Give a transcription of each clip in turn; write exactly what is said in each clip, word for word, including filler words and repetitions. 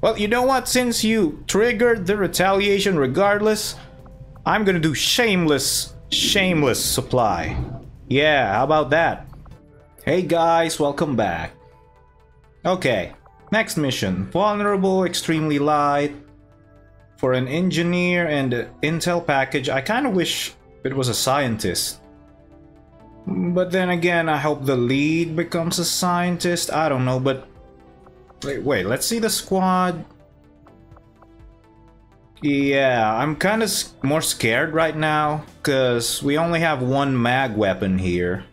Well, you know what? Since you triggered the retaliation regardless, I'm gonna do shameless, shameless supply. Yeah, how about that? Hey guys, welcome back. Okay, next mission. Vulnerable, extremely light. For an engineer and an intel package. I kind of wish it was a scientist. But then again, I hope the lead becomes a scientist. I don't know, but... Wait, wait, let's see the squad. Yeah, I'm kind of more scared right now, because we only have one mag weapon here.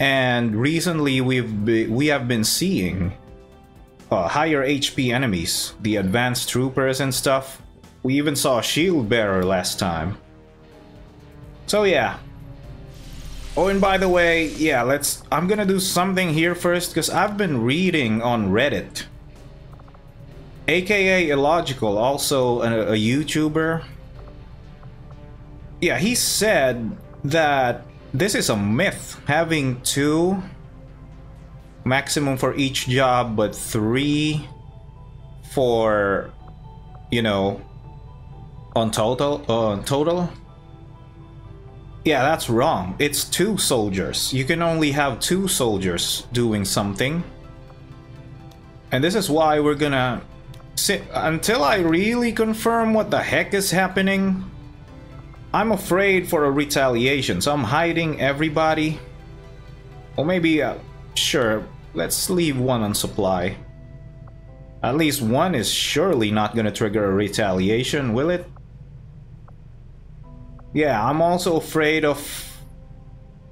And recently we've be we have been seeing uh, higher H P enemies, the advanced troopers and stuff. We even saw a shield bearer last time. So yeah. Oh, and by the way, yeah, let's... I'm gonna do something here first, because I've been reading on Reddit. A K A Illogical, also a, a YouTuber. Yeah, he said that this is a myth, having two maximum for each job, but three for, you know, on total, uh, on total. Yeah, that's wrong. It's two soldiers. You can only have two soldiers doing something. And this is why we're gonna sit until I really confirm what the heck is happening. I'm afraid for a retaliation, so I'm hiding everybody. Or maybe, uh, sure, let's leave one on supply. At least one is surely not gonna trigger a retaliation, will it? Yeah, I'm also afraid of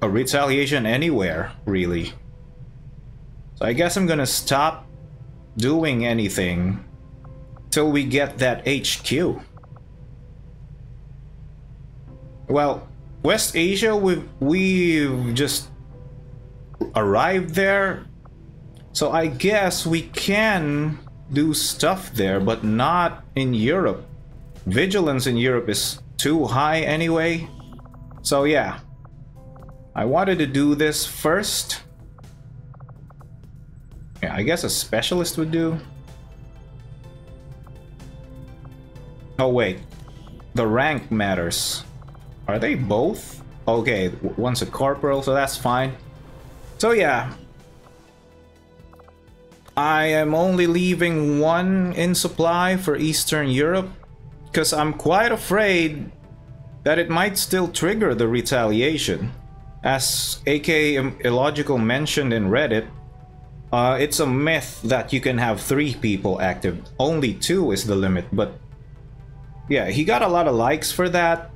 a retaliation anywhere, really. So I guess I'm gonna stop doing anything till we get that H Q. Well, West Asia, we've, we've just arrived there. So I guess we can do stuff there, but not in Europe. Vigilance in Europe is... too high anyway. So yeah, I wanted to do this first. Yeah, I guess a specialist would do. Oh wait, the rank matters. Are they both? Okay, one's a corporal, so that's fine. So yeah, I am only leaving one in supply for Eastern Europe, because I'm quite afraid that it might still trigger the retaliation. As A K Illogical mentioned in Reddit, uh, it's a myth that you can have three people active. Only two is the limit, but... yeah, he got a lot of likes for that,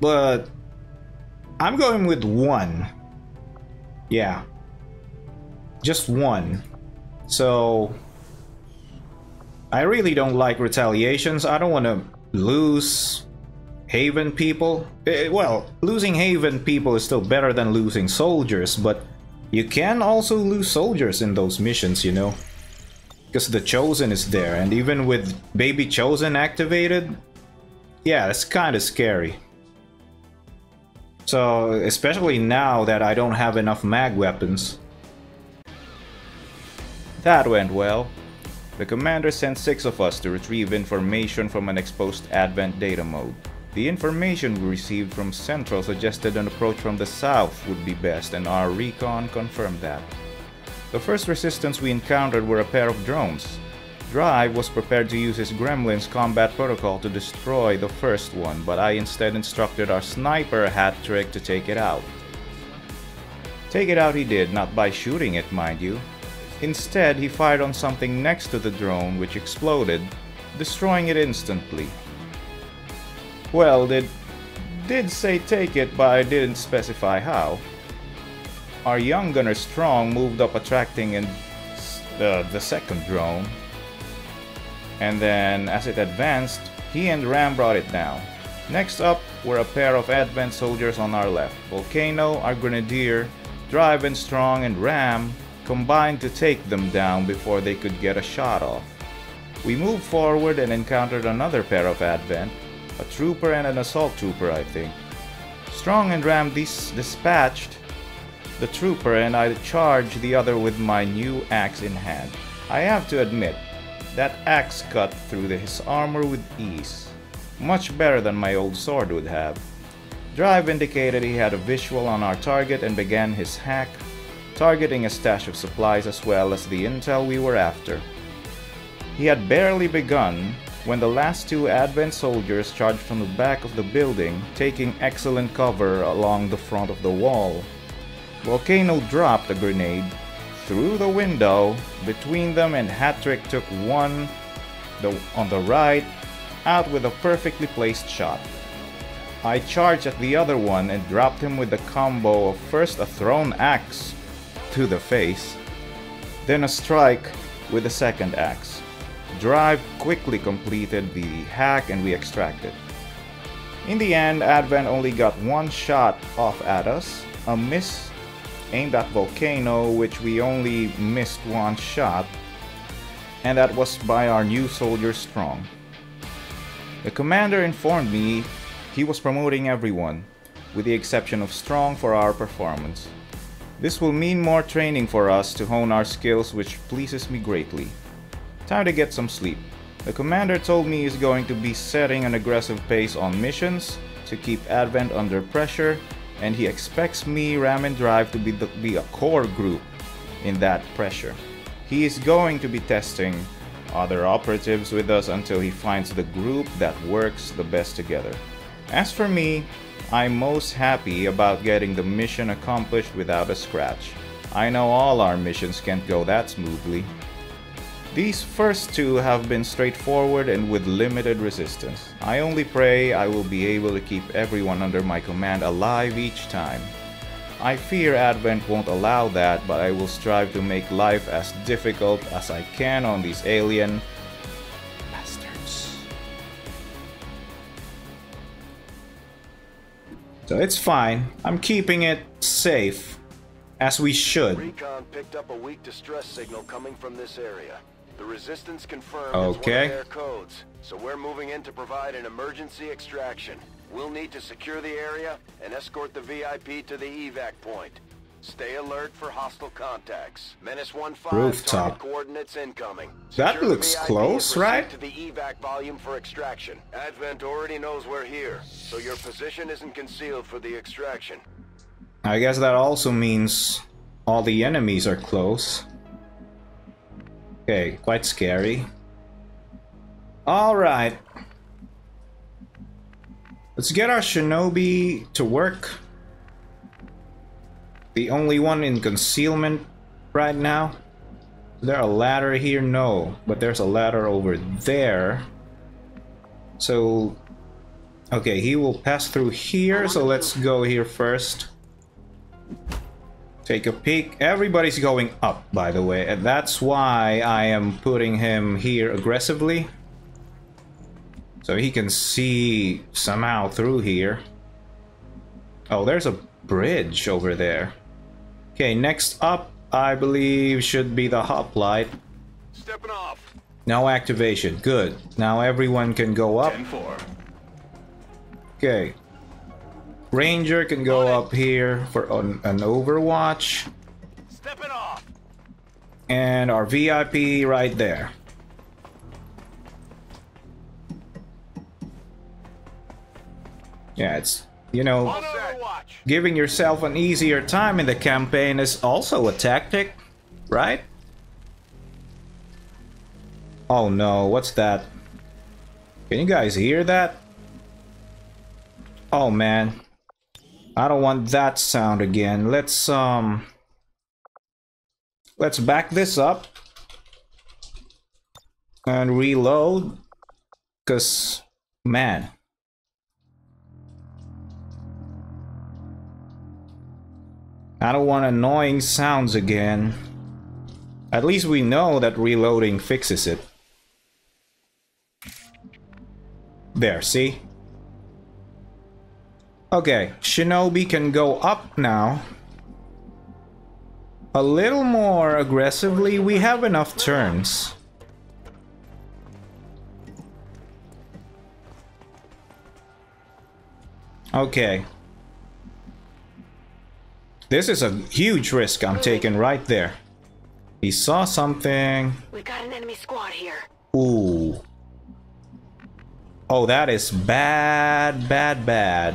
but... I'm going with one. Yeah. Just one. So... I really don't like retaliations. I don't want to... lose Haven people. It, well, losing Haven people is still better than losing soldiers, but you can also lose soldiers in those missions, you know, because the Chosen is there, and even with Baby Chosen activated, yeah, it's kind of scary. So, especially now that I don't have enough mag weapons. That went well. The commander sent six of us to retrieve information from an exposed Advent data mode. The information we received from Central suggested an approach from the south would be best, and our recon confirmed that. The first resistance we encountered were a pair of drones. Drive was prepared to use his Gremlin's combat protocol to destroy the first one, but I instead instructed our sniper hat trick to take it out. Take it out he did, not by shooting it, mind you. Instead, he fired on something next to the drone, which exploded, destroying it instantly. Well, they did say take it, but I didn't specify how. Our young gunner Strong moved up, attracting and, uh, the second drone. And then, as it advanced, he and Ram brought it down. Next up were a pair of Advent soldiers on our left. Volcano, our Grenadier, Drive and Strong, and Ram combined to take them down before they could get a shot off. We moved forward and encountered another pair of Advent, a trooper and an assault trooper, I think. Strong and Ram dis dispatched the trooper, and I charged the other with my new axe in hand. I have to admit, That axe cut through his armor with ease, much better than my old sword would have. Drive indicated he had a visual on our target and began his hack, targeting a stash of supplies as well as the intel we were after. He had barely begun when the last two Advent soldiers charged from the back of the building, taking excellent cover along the front of the wall. Volcano dropped a grenade through the window between them, and Hattrick took one the, on the right out with a perfectly placed shot. I charged at the other one and dropped him with the combo of first a thrown axe to the face, then a strike with the second axe. Drive quickly completed the hack and we extracted. In the end, Advent only got one shot off at us, a miss aimed at Volcano, which we only missed one shot, and that was by our new soldier Strong. The commander informed me he was promoting everyone, with the exception of Strong, for our performance. This will mean more training for us to hone our skills, which pleases me greatly. Time to get some sleep. The commander told me he's going to be setting an aggressive pace on missions to keep Advent under pressure, and he expects me, Ram, and Drive to be, the, be a core group in that pressure. He is going to be testing other operatives with us until he finds the group that works the best together. As for me, I'm most happy about getting the mission accomplished without a scratch. I know all our missions can't go that smoothly. These first two have been straightforward and with limited resistance. I only pray I will be able to keep everyone under my command alive each time. I fear Advent won't allow that, but I will strive to make life as difficult as I can on these alien bastards. So it's fine. I'm keeping it safe, as we should. Recon picked up a weak distress signal coming from this area. The resistance confirmed okay. It's one of their codes, so we're moving in to provide an emergency extraction. We'll need to secure the area and escort the V I P to the evac point. Stay alert for hostile contacts. Menace one five rooftop coordinates incoming. That secure looks close, right? To the evac volume for extraction. Advent already knows we're here, so your position isn't concealed for the extraction. I guess that also means all the enemies are close. Okay, quite scary. Alright. Let's get our shinobi to work. The only one in concealment right now. Is there a ladder here? No, but there's a ladder over there. So, okay, he will pass through here, so let's go here first. Take a peek. Everybody's going up, by the way, and that's why I am putting him here aggressively, so he can see somehow through here. Oh, there's a bridge over there. Okay, next up, I believe, should be the hoplite. Stepping off. No activation. Good. Now everyone can go up. ten four. Okay. Ranger can go up here for an, an overwatch. Stepping off. And our V I P right there. Yeah, it's, you know, giving yourself an easier time in the campaign is also a tactic, right? Oh no, what's that? Can you guys hear that? Oh man. I don't want that sound again. Let's um let's back this up and reload, cuz man. I don't want annoying sounds again. At least we know that reloading fixes it. There, see? Okay, Shinobi can go up now. A little more aggressively, we have enough turns. Okay. This is a huge risk I'm taking right there. He saw something. We got an enemy squad here. Ooh. Oh, that is bad, bad, bad.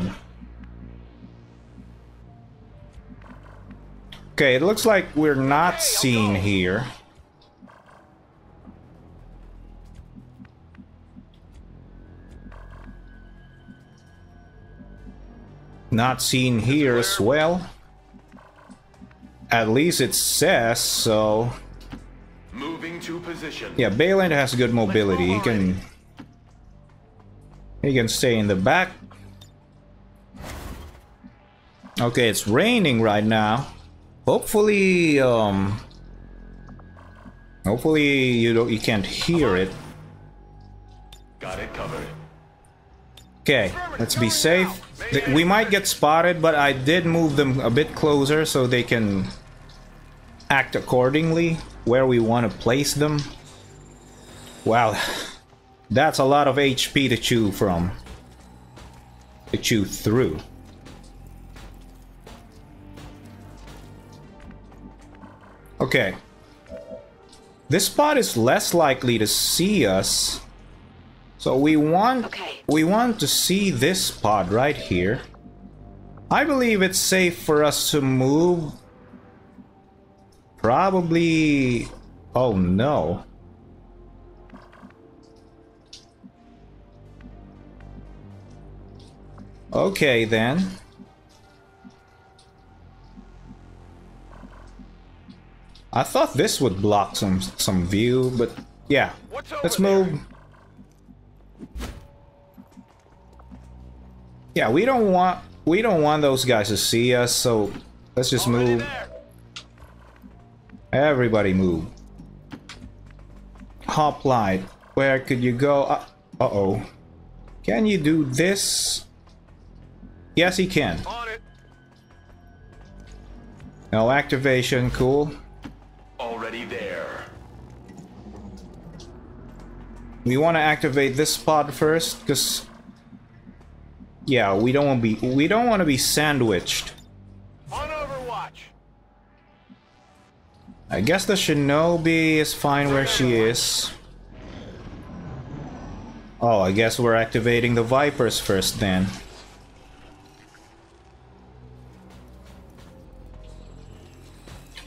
Okay, it looks like we're not seen here. Not seen here as well. At least it says so. Moving to position. Yeah, Bayland has good mobility. He can he can stay in the back. Okay, it's raining right now. Hopefully, um, hopefully you don't you can't hear it. Got it covered. Okay, let's be safe. We might get spotted, but I did move them a bit closer so they can act accordingly where we want to place them. Wow, that's a lot of H P to chew from. To chew through. Okay. This spot is less likely to see us. So we want okay. we want to see this spot right here. I believe it's safe for us to move. Probably. Oh no. Okay then. I thought this would block some some view, but yeah. Let's move. There? Yeah, we don't want we don't want those guys to see us, so let's just Already move. There. Everybody move. Hoplite, where could you go? Uh, uh oh, can you do this? Yes, he can. No activation, cool. Already there. We want to activate this spot first, because. Yeah, we don't want to be we don't want to be sandwiched. On Overwatch. I guess the Shinobi is fine where she is. Oh, I guess we're activating the Vipers first then.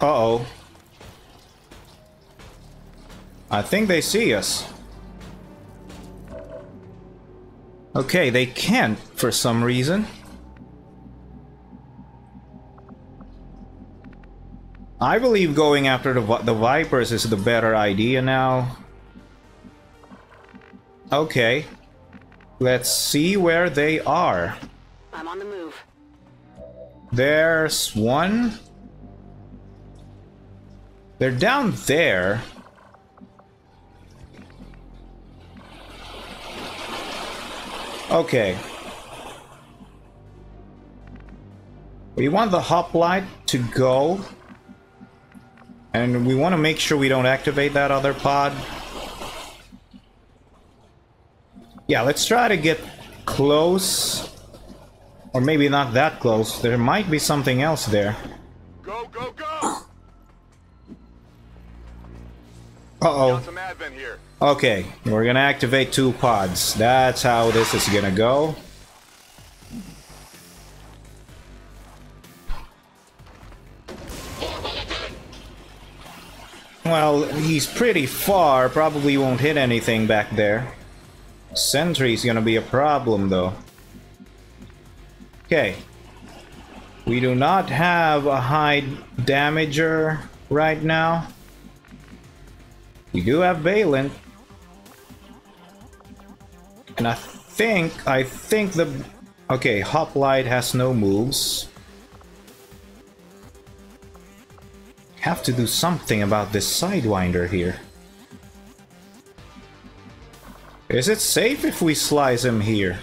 Uh-oh. I think they see us. Okay, they can't for some reason. I believe going after the, the Vipers is the better idea now. Okay. Let's see where they are. I'm on the move. There's one. They're down there. Okay. We want the hoplite to go. And we want to make sure we don't activate that other pod. Yeah, let's try to get close. Or maybe not that close. There might be something else there. Go, go, go! Uh-oh. Okay, we're gonna activate two pods. That's how this is gonna go. Well, he's pretty far, probably won't hit anything back there. Sentry's gonna be a problem though. Okay. We do not have a high damager right now. We do have Balin. And I think, I think the... Okay, Hoplite has no moves. Have to do something about this Sidewinder here. Is it safe if we slice him here?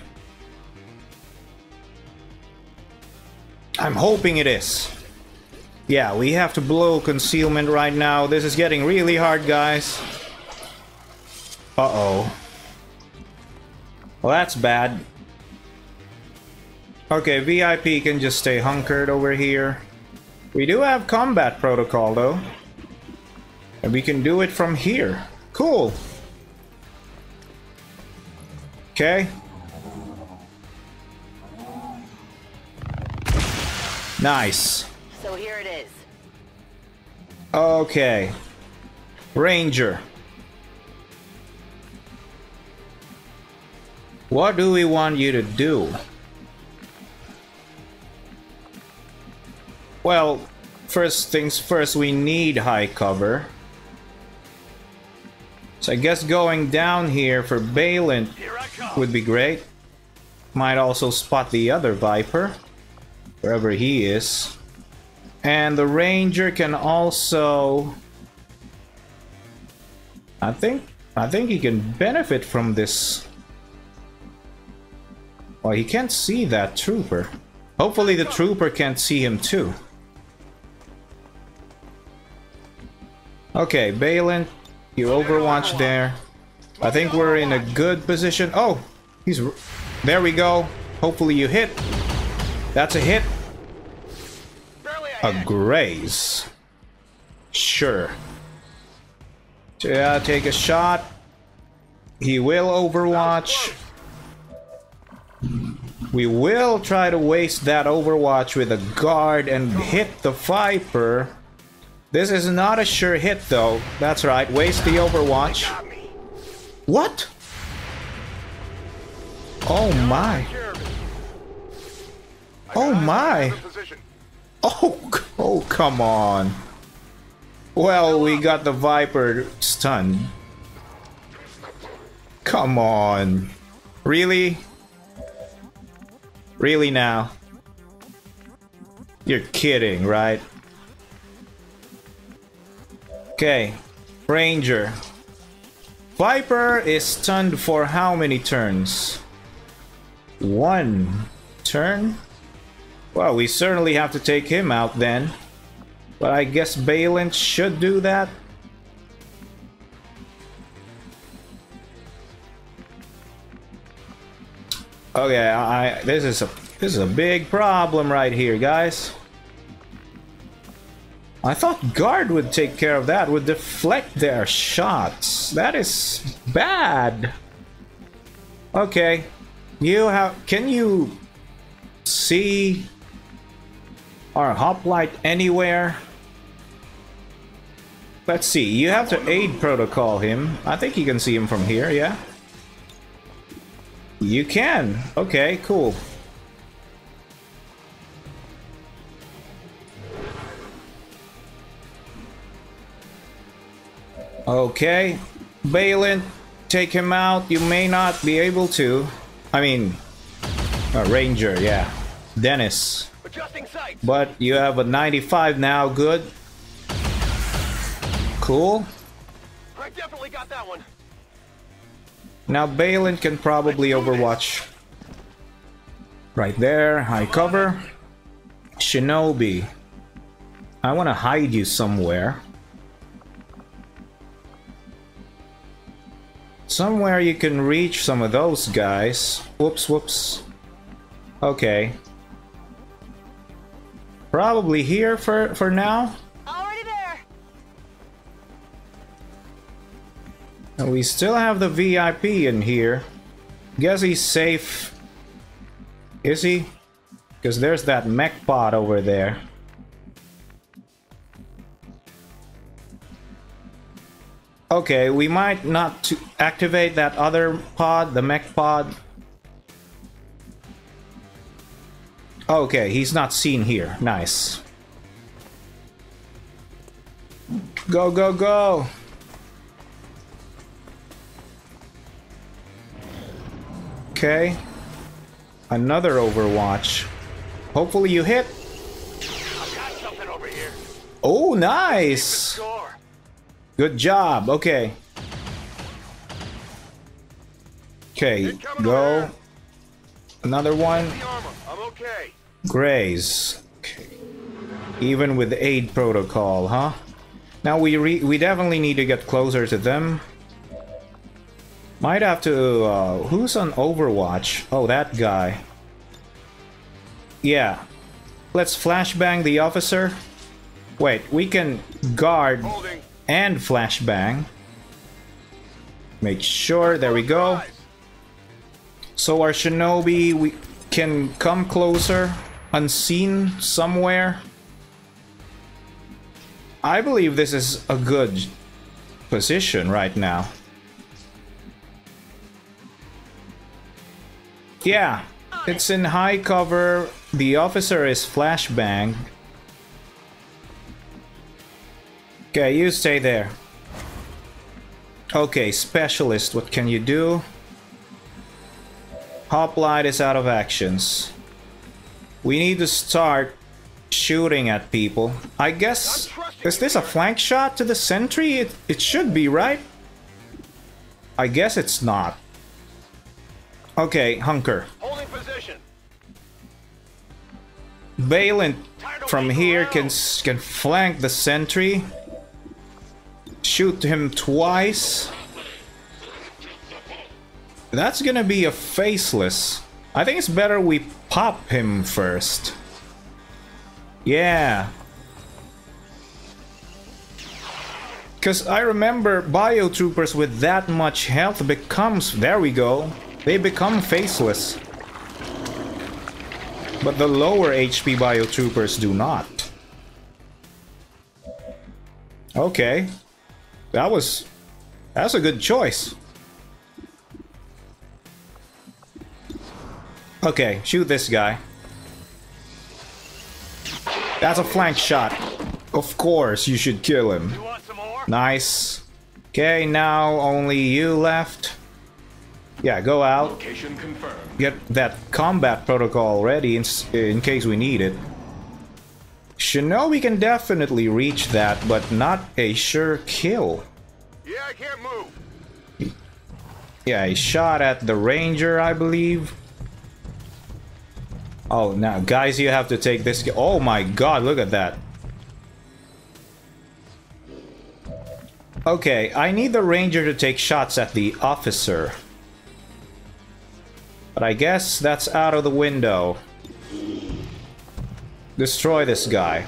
I'm hoping it is. Yeah, we have to blow concealment right now. This is getting really hard, guys. Uh-oh. Well, that's bad. Okay, V I P can just stay hunkered over here. We do have combat protocol, though. And we can do it from here. Cool. Okay. Nice. So here it is. Okay. Ranger. What do we want you to do? Well, first things first, we need high cover. So I guess going down here for Balin would be great. Might also spot the other Viper, wherever he is. And the Ranger can also... I think, I think he can benefit from this. Well, he can't see that Trooper. Hopefully the Trooper can't see him too. Okay, Balin, you overwatch there. I think we're in a good position. Oh, he's... There we go. Hopefully you hit. That's a hit. A graze. Sure. Yeah, take a shot. He will overwatch. We will try to waste that overwatch with a guard and hit the Viper. This is not a sure hit though. That's right, waste the overwatch. What? Oh my. Oh my. Oh, oh come on. Well, we got the Viper stunned. Come on. Really? Really now? You're kidding, right? Okay, Ranger. Viper is stunned for how many turns? One turn? Well, we certainly have to take him out then. But I guess Balin should do that. Okay, I, I this is a this is a big problem right here, guys. I thought guard would take care of that, would deflect their shots. That is bad. Okay. You have... Can you see our hoplite anywhere? Let's see. You have to aid protocol him. I think you can see him from here, yeah? You can. Okay, cool. Okay, Balin, take him out. You may not be able to. I mean, uh, Ranger, yeah. Dennis. But you have a ninety-five now, good. Cool. I definitely got that one. Now Balin can probably overwatch. Right there, high cover. Shinobi. I want to hide you somewhere. Somewhere you can reach some of those guys. Whoops, whoops. Okay. Probably here for, for now. Already there. And we still have the V I P in here. Guess he's safe. Is he? Because there's that mech pod over there. Okay, we might not to activate that other pod, the mech pod. Okay, he's not seen here. Nice. Go, go, go! Okay. Another overwatch. Hopefully you hit. I've got something over here. Oh, nice! Good job. Okay. Okay. Go. Another one. Graze. Okay. Even with aid protocol, huh? Now we re we definitely need to get closer to them. Might have to. Uh, who's on Overwatch? Oh, that guy. Yeah. Let's flashbang the officer. Wait. We can guard. Holding. And flashbang. Make sure, there we go. So our shinobi, we can come closer, unseen somewhere. I believe this is a good position right now. Yeah, it's in high cover. The officer is flashbang. Okay, you stay there. Okay, specialist, what can you do? Hoplite is out of actions. We need to start shooting at people. I guess, is this a flank shot to the sentry? It, it should be, right? I guess it's not. Okay, hunker. Holding position. Valen from here can can flank the sentry. Shoot him twice. That's gonna be a faceless. I think it's better we pop him first. Yeah. Because I remember Biotroopers with that much health becomes... There we go. They become faceless. But the lower H P Biotroopers do not. Okay. That was... That's a good choice. Okay, shoot this guy. That's a flank shot. Of course, you should kill him. Nice. Okay, now only you left. Yeah, go out. Get that combat protocol ready in, in case we need it. Shinobi can definitely reach that, but not a sure kill. Yeah, I can't move. Yeah, a shot at the ranger, I believe. Oh, now, guys, you have to take this. Oh my god, look at that. Okay, I need the ranger to take shots at the officer. But I guess that's out of the window. Destroy this guy.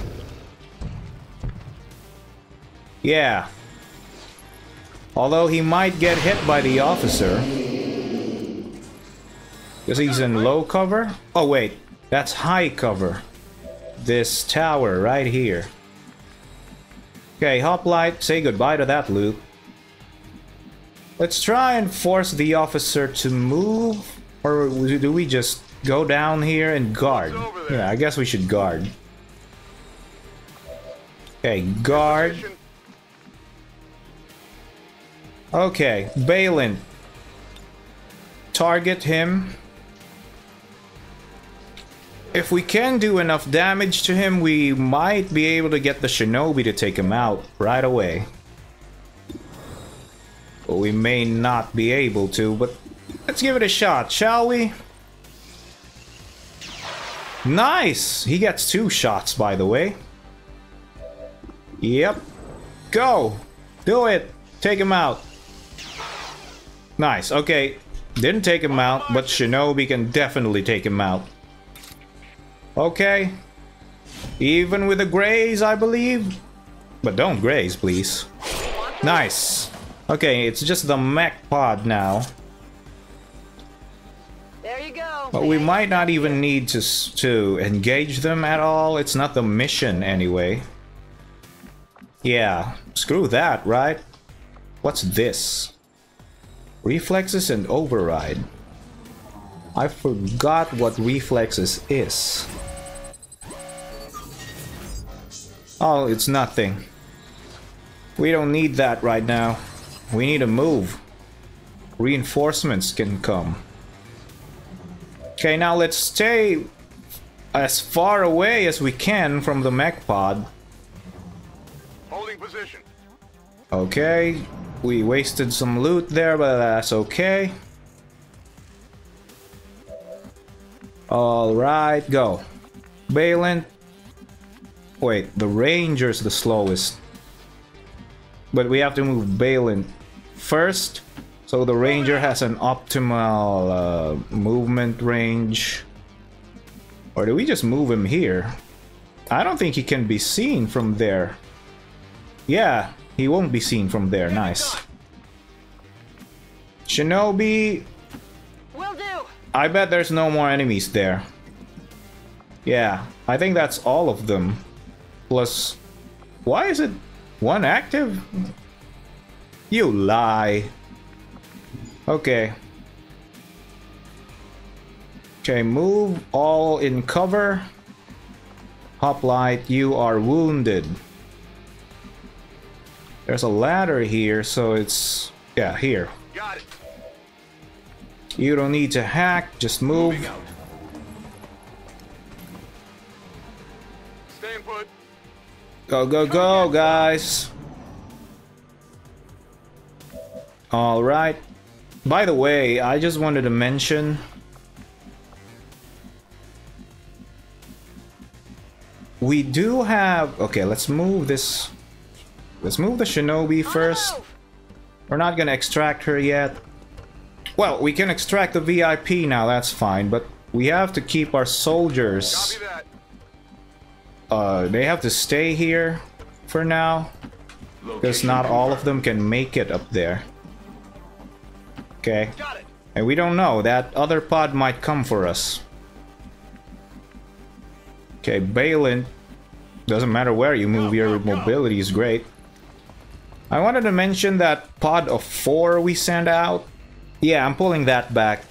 Yeah. Although he might get hit by the officer. Because he's in low cover? Oh, wait. That's high cover. This tower right here. Okay, Hoplite, say goodbye to that loot. Let's try and force the officer to move, or do we just go down here and guard? Yeah, I guess we should guard. Okay, guard. Okay, Balin. Target him. If we can do enough damage to him, we might be able to get the shinobi to take him out right away. But we may not be able to, but let's give it a shot, shall we? Nice! He gets two shots, by the way. Yep. Go! Do it! Take him out. Nice, okay. Didn't take him out, but shinobi can definitely take him out. Okay. Even with a graze, I believe. But don't graze, please. Nice. Okay, it's just the mech pod now. There you go. But we might not even need to to engage them at all. It's not the mission anyway. Yeah, screw that, right? What's this? Reflexes and override. I forgot what reflexes is. Oh, it's nothing. We don't need that right now. We need to move. Reinforcements can come. Okay, now let's stay as far away as we can from the mech pod. Holding position. Okay, we wasted some loot there, but that's okay. All right, go. Balin. Wait, the ranger's the slowest. But we have to move Balin first, so the ranger has an optimal uh, movement range. Or do we just move him here? I don't think he can be seen from there. Yeah, he won't be seen from there. Nice. Shinobi. Will do. I bet there's no more enemies there. Yeah, I think that's all of them. Plus, why is it one active? You lie. Okay. Okay, move all in cover. Hoplite, you are wounded. There's a ladder here, so it's... yeah, here. Got it. You don't need to hack, just move. Stay put. Go, go, go, guys. All right. By the way, I just wanted to mention, we do have... okay, let's move this. Let's move the Shinobi first. Oh, no. We're not gonna extract her yet. Well, we can extract the V I P now, that's fine, but we have to keep our soldiers. Uh, they have to stay here for now, because not all of them can make it up there. Okay. And we don't know, that other pod might come for us. Okay, Balin. Doesn't matter where you move, your mobility is great. I wanted to mention that pod of four we sent out. Yeah, I'm pulling that back.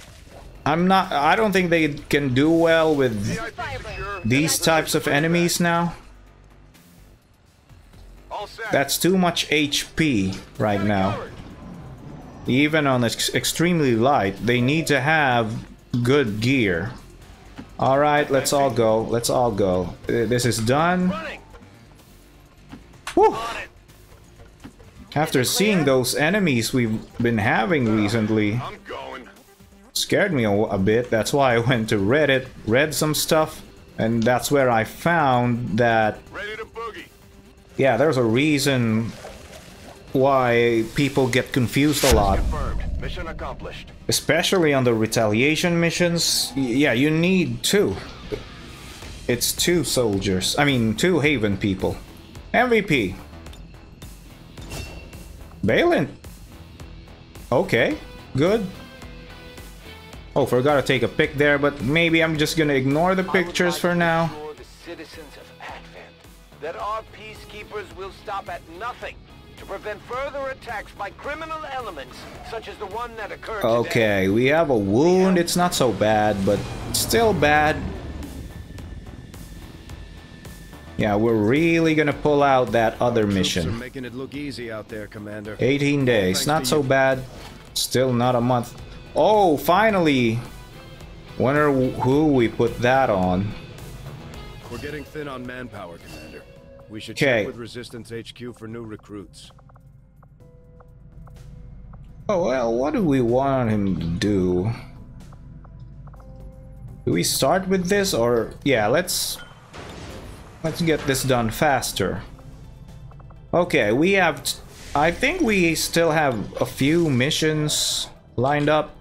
I'm not... I don't think they can do well with these types of enemies now. That's too much H P right now. Even on ex extremely light, they need to have good gear. Alright, let's all go. Let's all go. This is done. Whew. After seeing those enemies we've been having recently, scared me a, a bit. That's why I went to Reddit, read some stuff, and that's where I found that... yeah, there's a reason why people get confused a lot. Mission accomplished. Especially on the retaliation missions. Yeah, you need two. It's two soldiers. I mean, two Haven people. M V P. Balin. Okay, good. Oh, forgot to take a pic there, but maybe I'm just gonna ignore the pictures like for now. The citizens of Advent that our peacekeepers will stop at nothing to prevent further attacks by criminal elements such as the one that occurred today. Okay, we have a wound. It's not so bad, but still bad. Yeah, we're really gonna pull out that other mission. Our troops are making it look easy out there, Commander. eighteen days, not so bad. Still not a month. Oh, finally! Wonder who we put that on. We're getting thin on manpower, Commander. We should check with Resistance H Q for new recruits. Oh well, what do we want him to do? Do we start with this, or yeah, let's. Let's get this done faster. Okay, we have... T I think we still have a few missions lined up.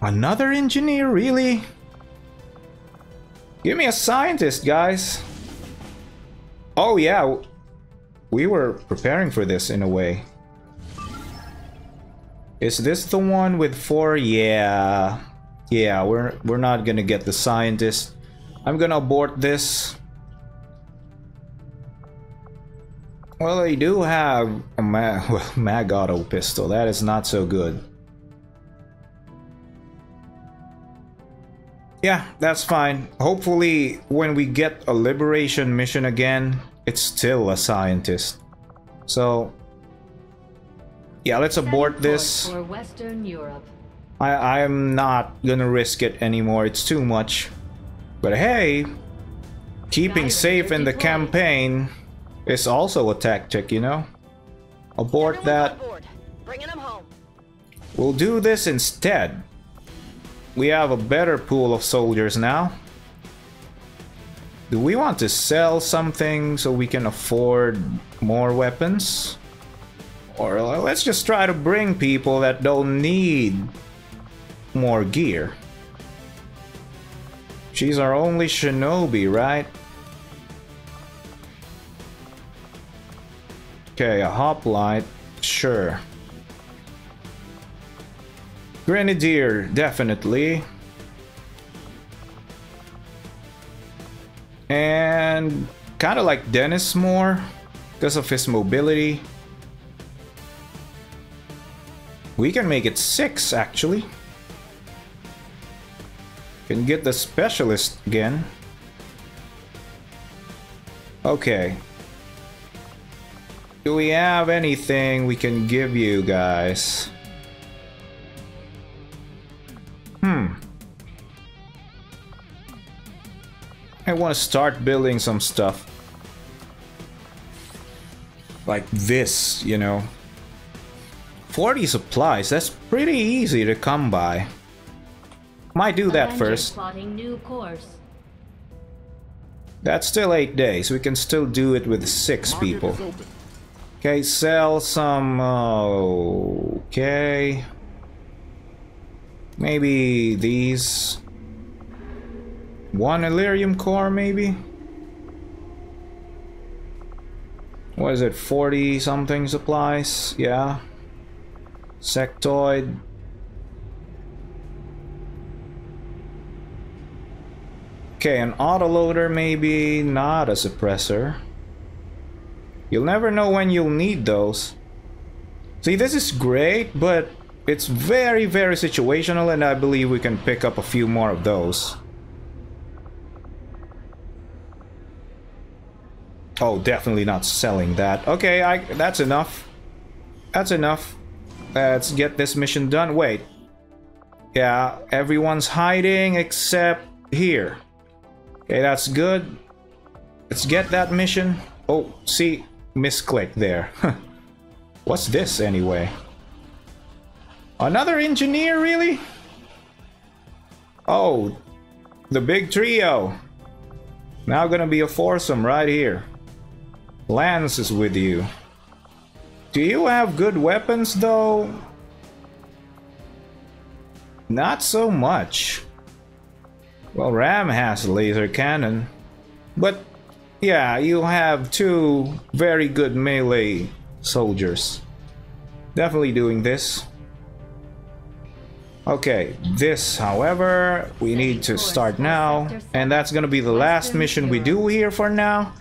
Another engineer, really? Give me a scientist, guys. Oh yeah, we were preparing for this in a way. Is this the one with four? Yeah. Yeah, we're, we're not gonna get the scientist. I'm gonna abort this. Well, they do have a mag, well, mag auto pistol. That is not so good. Yeah, that's fine. Hopefully, when we get a liberation mission again, it's still a scientist. So, yeah, let's abort this. For Western Europe. I I'm not gonna risk it anymore. It's too much. But hey, keeping safe in the campaign is also a tactic, you know? Abort that. We'll do this instead. We have a better pool of soldiers now. Do we want to sell something so we can afford more weapons? Or let's just try to bring people that don't need more gear. She's our only shinobi, right? Okay, a hoplite, sure. Grenadier, definitely. And kind of like Dennis more because of his mobility. We can make it six, actually. Can get the specialist again. Okay. Do we have anything we can give you guys? Hmm. I want to start building some stuff. Like this, you know. forty supplies, that's pretty easy to come by. Might do that Avenger first. Plotting new course. That's still eight days. We can still do it with six people. Okay, sell some. Okay. Maybe these. One Illyrium core, maybe? What is it? forty something supplies? Yeah. Sectoid. Okay, an autoloader maybe, not a suppressor. You'll never know when you'll need those. See, this is great, but it's very, very situational, and I believe we can pick up a few more of those. Oh, definitely not selling that. Okay, I, that's enough. That's enough. Let's get this mission done. Wait. Yeah, everyone's hiding except here. Okay, that's good. Let's get that mission. Oh, see, misclick there. What's this anyway? Another engineer, really? Oh, the big trio. Now gonna be a foursome right here. Lance is with you. Do you have good weapons, though? Not so much. Well, Ram has a laser cannon, but yeah, you have two very good melee soldiers. Definitely doing this. Okay, this, however, we need to start now, and that's gonna be the last mission we do here for now.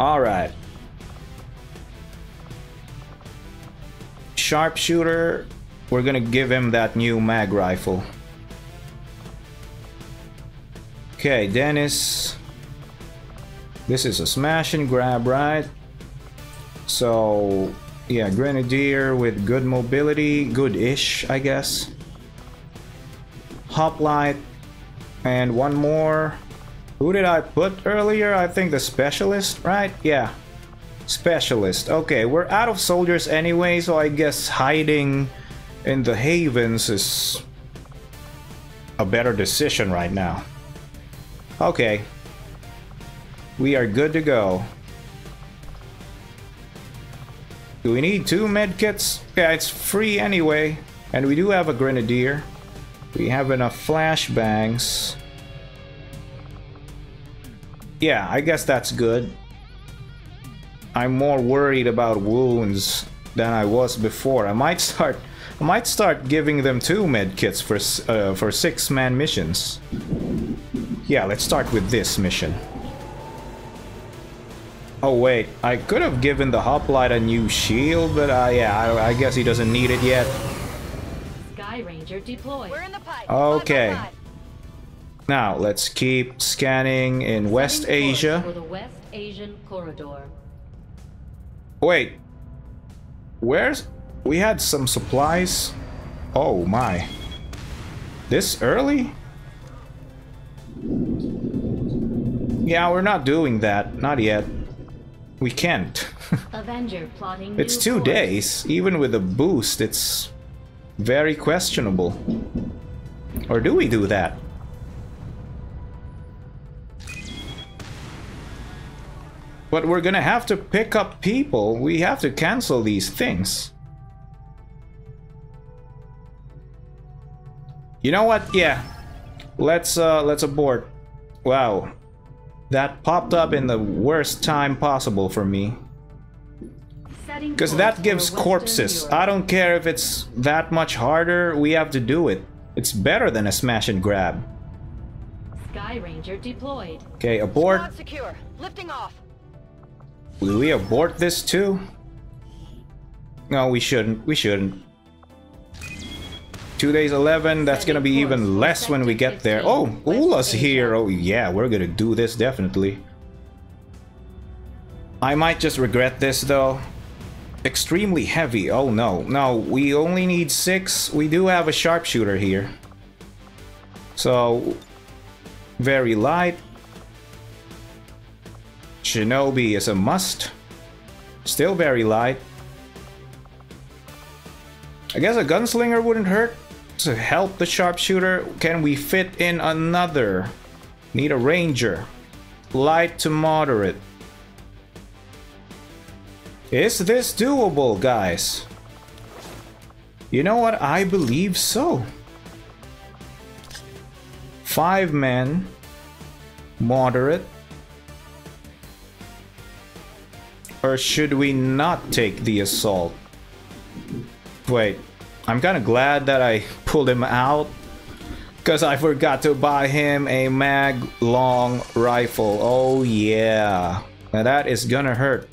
Alright. Sharpshooter. We're gonna give him that new mag rifle. Okay, Dennis. This is a smash and grab, right? So, yeah, Grenadier with good mobility, good-ish, I guess. Hoplite. And one more. Who did I put earlier? I think the specialist, right? Yeah. Specialist. Okay, we're out of soldiers anyway, so I guess hiding in the Havens is a better decision right now. Okay. We are good to go. Do we need two medkits? Yeah, it's free anyway. And we do have a Grenadier. We have enough flashbangs. Yeah, I guess that's good. I'm more worried about wounds than I was before. I might start... I might start giving them two medkits for uh, for six-man missions. Yeah, let's start with this mission. Oh wait, I could have given the Hoplite a new shield, but uh, yeah, I, I guess he doesn't need it yet. Sky Ranger deployed. We're in the pipe. Okay. Five five. Now let's keep scanning in West Asia. For the West Asian corridor. Wait, where's? We had some supplies. Oh my. This early? Yeah, we're not doing that. Not yet. We can't. Avenger plotting. It's two course. days. Even with a boost, it's very questionable. Or do we do that? But we're gonna have to pick up people. We have to cancel these things. You know what? Yeah, let's uh, let's abort. Wow, that popped up in the worst time possible for me. Because that gives corpses. I don't care if it's that much harder, we have to do it. It's better than a smash and grab. Sky Ranger deployed. Okay, abort. Secure. Lifting off. Will we abort this too? No, we shouldn't. We shouldn't. two days eleven, that's gonna be even less when we get there. Oh, Ula's here. Oh yeah, we're gonna do this definitely. I might just regret this though. Extremely heavy. Oh no, no, we only need six. We do have a sharpshooter here. So, very light. Shinobi is a must. Still very light. I guess a gunslinger wouldn't hurt to help the sharpshooter. Can we fit in another? Need a ranger. Light to moderate. Is this doable, guys? You know what? I believe so. Five men. Moderate. Or should we not take the assault? Wait, I'm kind of glad that I pulled him out, because I forgot to buy him a mag long rifle. Oh yeah, now that is gonna hurt.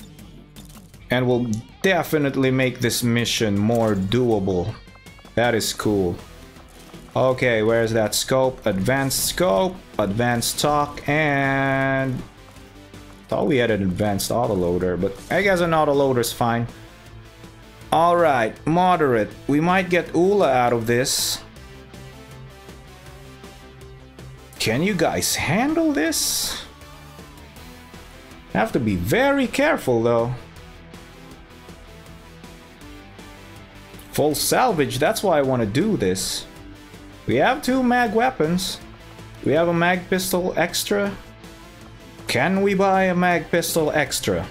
And will definitely make this mission more doable. That is cool. Okay, where's that scope? Advanced scope, advanced talk, and... thought we had an advanced autoloader, but I guess an autoloader's fine. Alright, moderate. We might get Ula out of this. Can you guys handle this? Have to be very careful though. Full salvage, that's why I want to do this. We have two mag weapons. We have a mag pistol extra. Can we buy a mag pistol extra?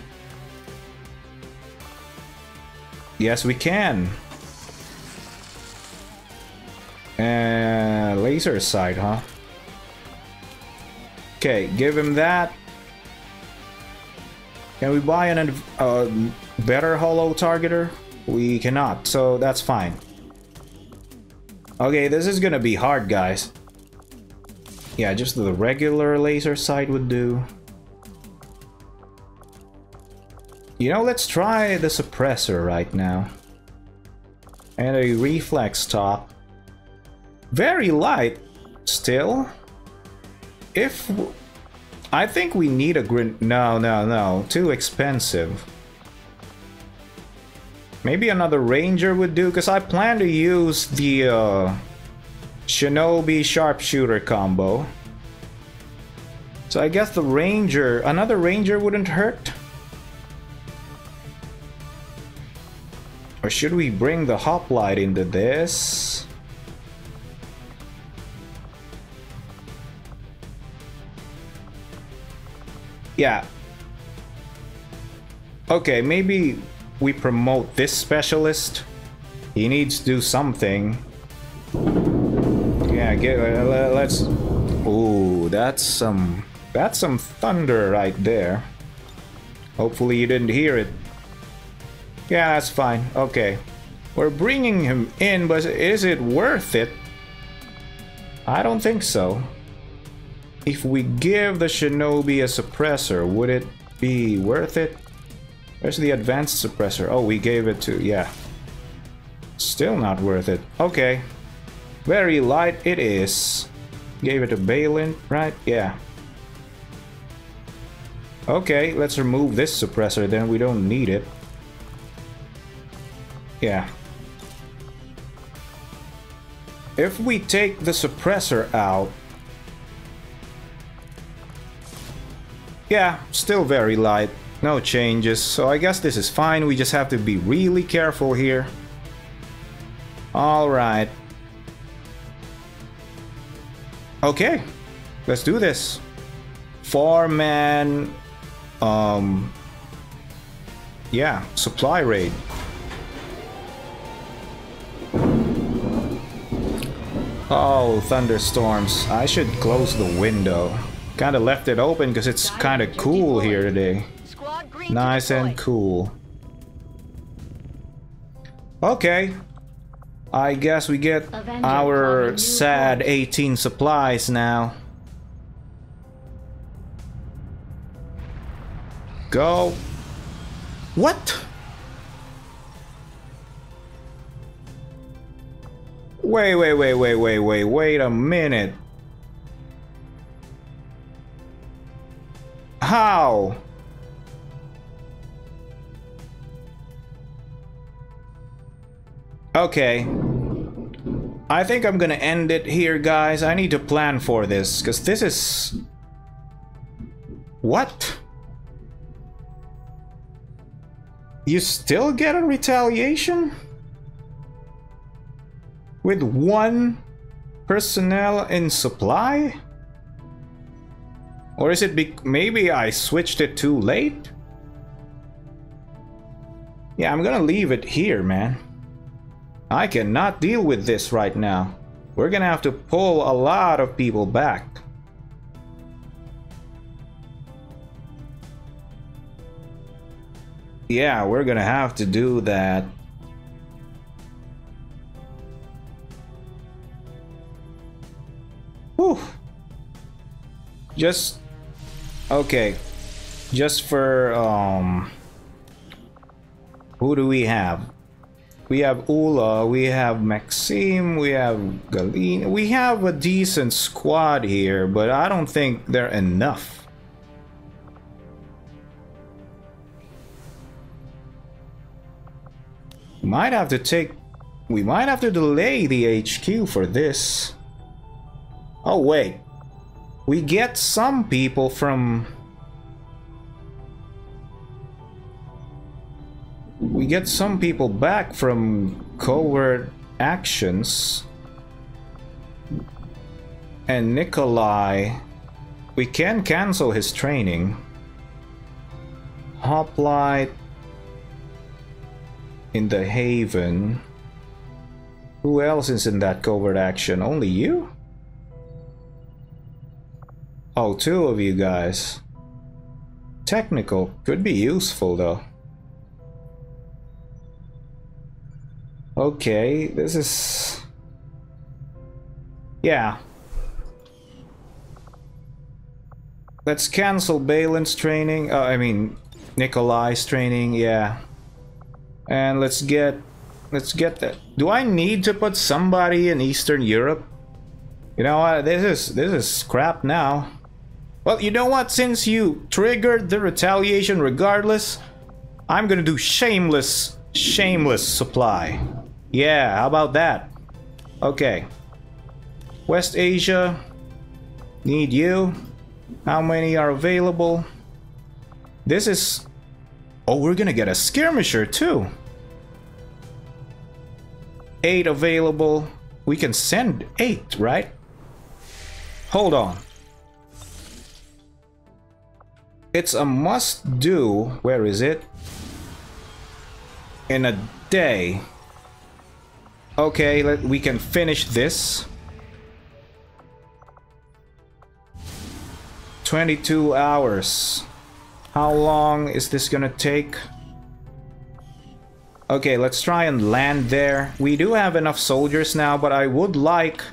Yes, we can. Uh, laser sight, huh? Okay, give him that. Can we buy an uh, better hollow targeter? We cannot, so that's fine. Okay, this is gonna be hard, guys. Yeah, just the regular laser sight would do. You know, let's try the suppressor right now. And a reflex top. Very light, still. If... I think we need a gren- No, no, no. Too expensive. Maybe another ranger would do, because I plan to use the uh, Shinobi sharpshooter combo. So I guess the ranger... another ranger wouldn't hurt? Or should we bring the hoplite into this? Yeah. Okay, maybe we promote this specialist. He needs to do something. Yeah, get, uh, let's... Ooh, that's some... that's some thunder right there. Hopefully you didn't hear it. Yeah, that's fine. Okay. We're bringing him in, but is it worth it? I don't think so. If we give the Shinobi a suppressor, would it be worth it? Where's the advanced suppressor? Oh, we gave it to... yeah. Still not worth it. Okay. Very light it is. Gave it to Balin, right? Yeah. Okay, let's remove this suppressor then. We don't need it. Yeah. If we take the suppressor out... yeah, still very light. No changes. So I guess this is fine. We just have to be really careful here. Alright. Okay. Let's do this. Four-man... Um... yeah, supply raid. Oh, thunderstorms. I should close the window. Kind of left it open because it's kind of cool here today. Nice and cool. Okay. I guess we get Avenger our sad port. eighteen supplies now. Go. What? Wait, wait, wait, wait, wait, wait, wait a minute. How? Okay. I think I'm gonna end it here, guys. I need to plan for this, because this is... What? You still get a retaliation? With one personnel in supply? Or is it be- maybe I switched it too late? Yeah, I'm gonna leave it here, man. I cannot deal with this right now. We're gonna have to pull a lot of people back. Yeah, we're gonna have to do that. Whew. Just... Okay. Just for, um... who do we have? We have Ula, we have Maxime, we have Galene. We have a decent squad here, but I don't think they're enough. Might have to take... We might have to delay the H Q for this. Oh, wait. We get some people from... We get some people back from covert actions. And Nikolai... We can cancel his training. Hoplite... In the Haven. Who else is in that covert action? Only you? Oh, two of you guys. Technical. Could be useful, though. Okay, this is... Yeah. Let's cancel Balin's training. Uh, I mean, Nikolai's training, yeah. And let's get... Let's get that. Do I need to put somebody in Eastern Europe? You know what? This is, this is crap now. Well, you know what? Since you triggered the retaliation regardless, I'm gonna do shameless, shameless supply. Yeah, how about that? Okay. West Asia, need you. How many are available? This is... Oh, we're gonna get a skirmisher too. Eight available. We can send eight, right? Hold on. It's a must-do. Where is it? In a day. Okay, let, we can finish this. twenty-two hours. How long is this gonna take? Okay, let's try and land there. We do have enough soldiers now, but I would like...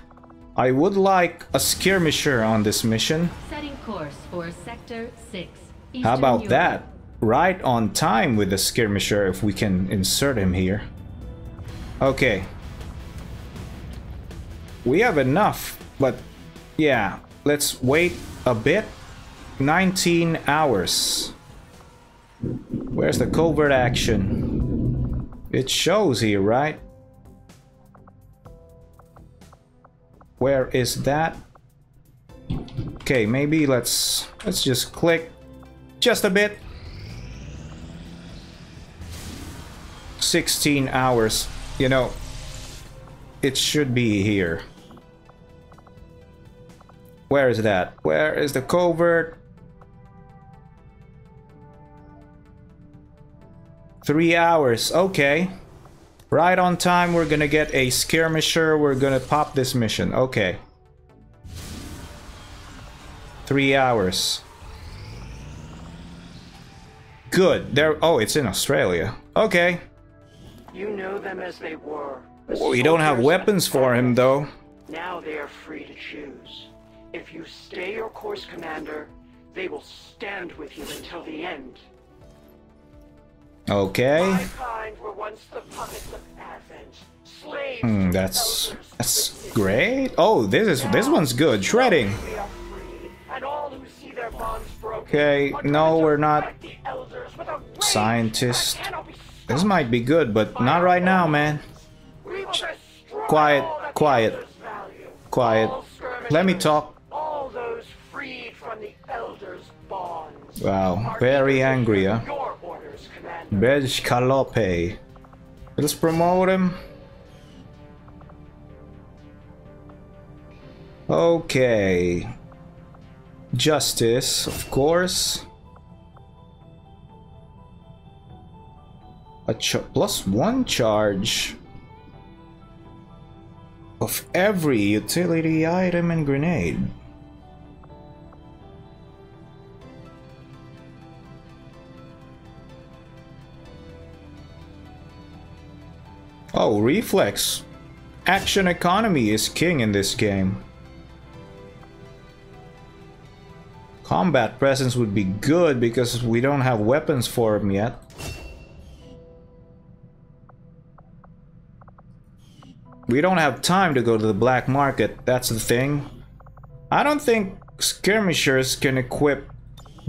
I would like a skirmisher on this mission. Setting course for Sector six. Eastern How about Europe. That? Right on time with the skirmisher if we can insert him here. Okay. We have enough, but yeah, let's wait a bit. nineteen hours. Where's the covert action? It shows here, right? Where is that? Okay, maybe let's let's just click just a bit. sixteen hours. You know, it should be here. Where is that? Where is the covert? Three hours. Okay. Right on time. We're gonna get a skirmisher. We're gonna pop this mission. Okay. Three hours. Good. There. Oh, it's in Australia. Okay. You know them as they were. Well, we don't have weapons for him, though. Now they are free to choose. If you stay your course, Commander, they will stand with you until the end. Okay. My kind were once the puppets of Advent, slaves. Hmm, that's that's great. Oh, this is this one's good. Shredding. Okay, no, we're not scientists. This might be good, but not right now, man. Shh. Quiet, quiet, quiet. Let me talk. Wow, very angry, huh? Bej Kalopei. Let's promote him. Okay. Justice, of course. A ch plus one charge of every utility item and grenade. Oh, reflex. Action economy is king in this game. Combat presence would be good because we don't have weapons for him yet. We don't have time to go to the black market, that's the thing. I don't think skirmishers can equip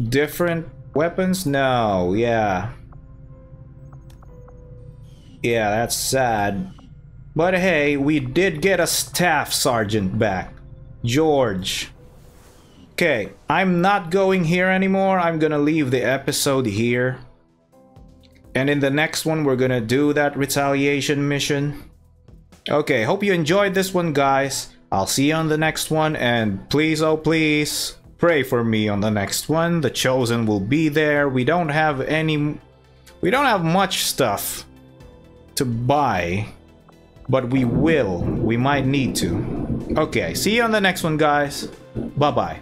different weapons. No, yeah. Yeah, that's sad. But hey, we did get a staff sergeant back. George. Okay, I'm not going here anymore. I'm gonna leave the episode here. And in the next one, we're gonna do that retaliation mission. Okay, hope you enjoyed this one, guys. I'll see you on the next one, and please, oh please, pray for me on the next one. The Chosen will be there. We don't have any... We don't have much stuff to buy, but we will. We might need to. Okay, see you on the next one, guys. Bye-bye.